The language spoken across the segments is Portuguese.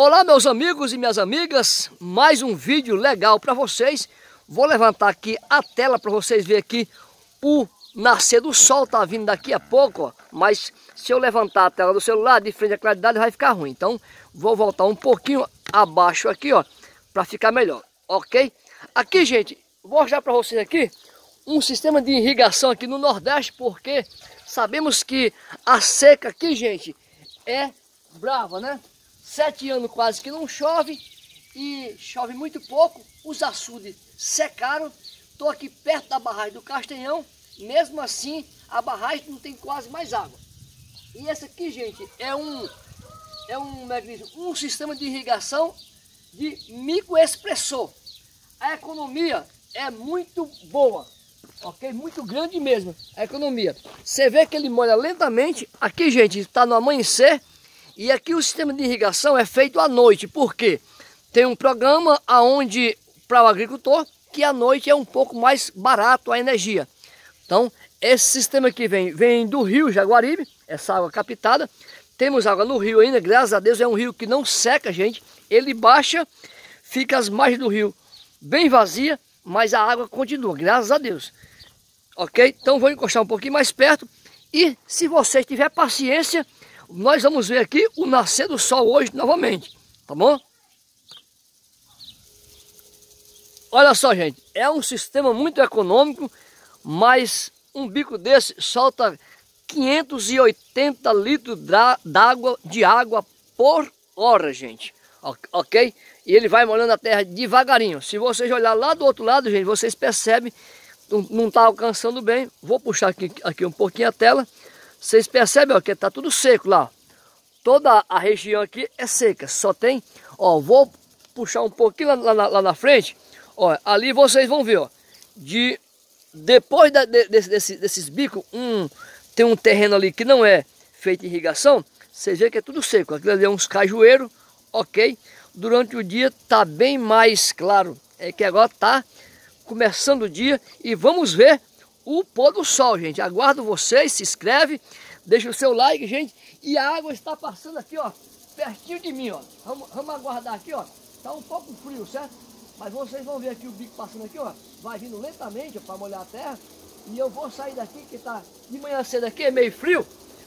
Olá meus amigos e minhas amigas, mais um vídeo legal para vocês. Vou levantar aqui a tela para vocês verem aqui o nascer do sol, tá vindo daqui a pouco, ó. Mas se eu levantar a tela do celular de frente à claridade vai ficar ruim, então vou voltar um pouquinho abaixo aqui, ó, para ficar melhor, ok? Aqui gente, vou mostrar para vocês aqui um sistema de irrigação aqui no Nordeste, porque sabemos que a seca aqui gente é brava, né? 7 anos quase que não chove e chove muito pouco, os açudes secaram. Estou aqui perto da barragem do Castanhão, mesmo assim a barragem não tem quase mais água. E esse aqui, gente, é um sistema de irrigação de microexpressor. A economia é muito boa, ok? Muito grande mesmo a economia. Você vê que ele molha lentamente. Aqui, gente, está no amanhecer. E aqui o sistema de irrigação é feito à noite, porque tem um programa aonde para o agricultor que à noite é um pouco mais barato a energia. Então, esse sistema aqui vem do Rio Jaguaribe, essa água captada. Temos água no rio ainda, graças a Deus, é um rio que não seca, gente. Ele baixa, fica as margens do rio bem vazia, mas a água continua, graças a Deus. Ok? Então, vou encostar um pouquinho mais perto e se você tiver paciência, nós vamos ver aqui o nascer do sol hoje novamente, tá bom? Olha só, gente, é um sistema muito econômico, mas um bico desse solta 580 litros de água por hora, gente, ok? E ele vai molhando a terra devagarinho. Se vocês olhar lá do outro lado, gente, vocês percebem, não está alcançando bem. Vou puxar aqui um pouquinho a tela. Vocês percebem, ó, que tá tudo seco lá. Toda a região aqui é seca. Só tem, ó, vou puxar um pouquinho lá na frente. Ó, ali vocês vão ver, ó. Depois desses bicos, tem um terreno ali que não é feito irrigação. Vocês veem que é tudo seco. Aquilo ali é uns cajueiros, ok? Durante o dia tá bem mais claro. É que agora tá começando o dia e vamos ver o pôr do sol, gente. Aguardo vocês, se inscreve, deixa o seu like, gente. E a água está passando aqui, ó, pertinho de mim, ó. Vamos aguardar aqui, ó. Tá um pouco frio, certo? Mas vocês vão ver aqui o bico passando aqui, ó. Vai vindo lentamente para molhar a terra. E eu vou sair daqui, que tá de manhã cedo aqui, é meio frio.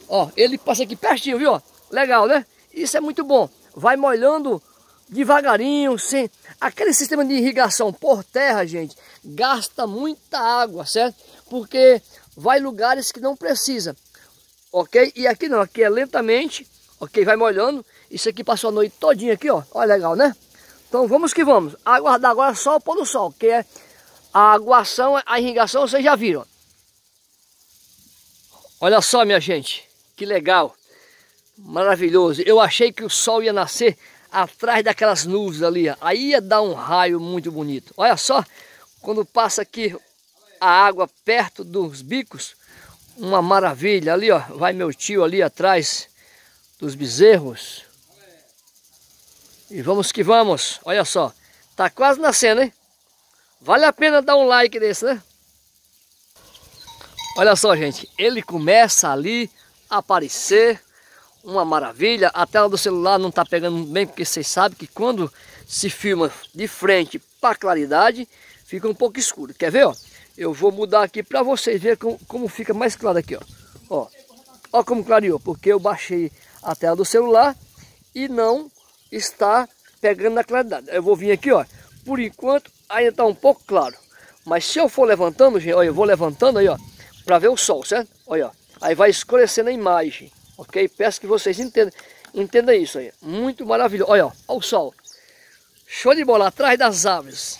Ó, ele passa aqui pertinho, viu, ó. Legal, né? Isso é muito bom. Vai molhando devagarinho, sim. Aquele sistema de irrigação por terra, gente, gasta muita água, certo? Porque vai lugares que não precisa, ok? E aqui não, aqui é lentamente, ok? Vai molhando. Isso aqui passou a noite todinha aqui, ó. Olha, legal, né? Então vamos que vamos. Aguardar agora só o pôr do sol, que é a aguação, a irrigação, vocês já viram. Olha só, minha gente, que legal, maravilhoso. Eu achei que o sol ia nascer atrás daquelas nuvens ali, ó. Aí ia dar um raio muito bonito. Olha só, quando passa aqui a água perto dos bicos, uma maravilha. Ali, ó, vai meu tio ali atrás dos bezerros. E vamos que vamos. Olha só, tá quase nascendo, hein? Vale a pena dar um like nesse, né? Olha só, gente, ele começa ali a aparecer, uma maravilha. A tela do celular não tá pegando bem, porque vocês sabem que quando se filma de frente para claridade, fica um pouco escuro. Quer ver, ó? Eu vou mudar aqui para vocês verem como fica mais claro aqui, ó. Ó como clareou, porque eu baixei a tela do celular e não está pegando na claridade. Eu vou vir aqui, ó. Por enquanto ainda tá um pouco claro, mas se eu for levantando, gente, ó, eu vou levantando aí, ó, para ver o sol, certo? Olha, ó, aí vai escurecendo a imagem, ok? Peço que vocês entendam isso aí. Muito maravilhoso. Olha, ó, ó o sol. Show de bola atrás das árvores.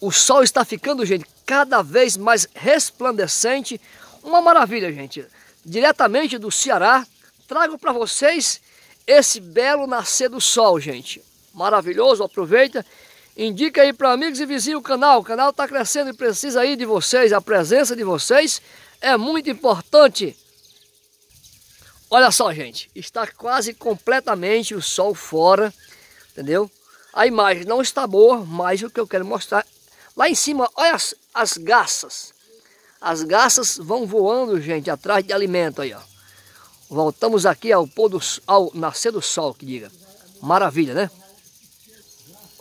O sol está ficando, gente, cada vez mais resplandecente. Uma maravilha, gente. Diretamente do Ceará, trago para vocês esse belo nascer do sol, gente. Maravilhoso, aproveita. Indica aí para amigos e vizinhos o canal. O canal está crescendo e precisa aí de vocês. A presença de vocês é muito importante. Olha só, gente. Está quase completamente o sol fora, entendeu? A imagem não está boa, mas o que eu quero mostrar... Lá em cima, olha as garças. As garças vão voando, gente, atrás de alimento aí, ó. Voltamos aqui ao nascer do sol, que diga. Maravilha, né?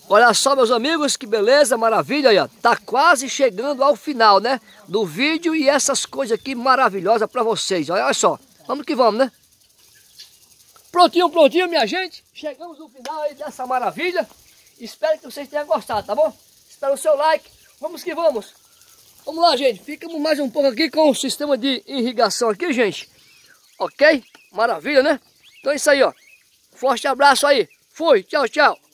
Olha só, meus amigos, que beleza, maravilha. Olha, tá quase chegando ao final, né, do vídeo, e essas coisas aqui maravilhosas para vocês. Olha só, vamos que vamos, né? Prontinho, prontinho, minha gente. Chegamos no final aí dessa maravilha. Espero que vocês tenham gostado, tá bom? Espero o seu like. Vamos que vamos. Vamos lá, gente. Ficamos mais um pouco aqui com o sistema de irrigação aqui, gente. Ok? Maravilha, né? Então é isso aí, ó. Forte abraço aí. Fui. Tchau, tchau.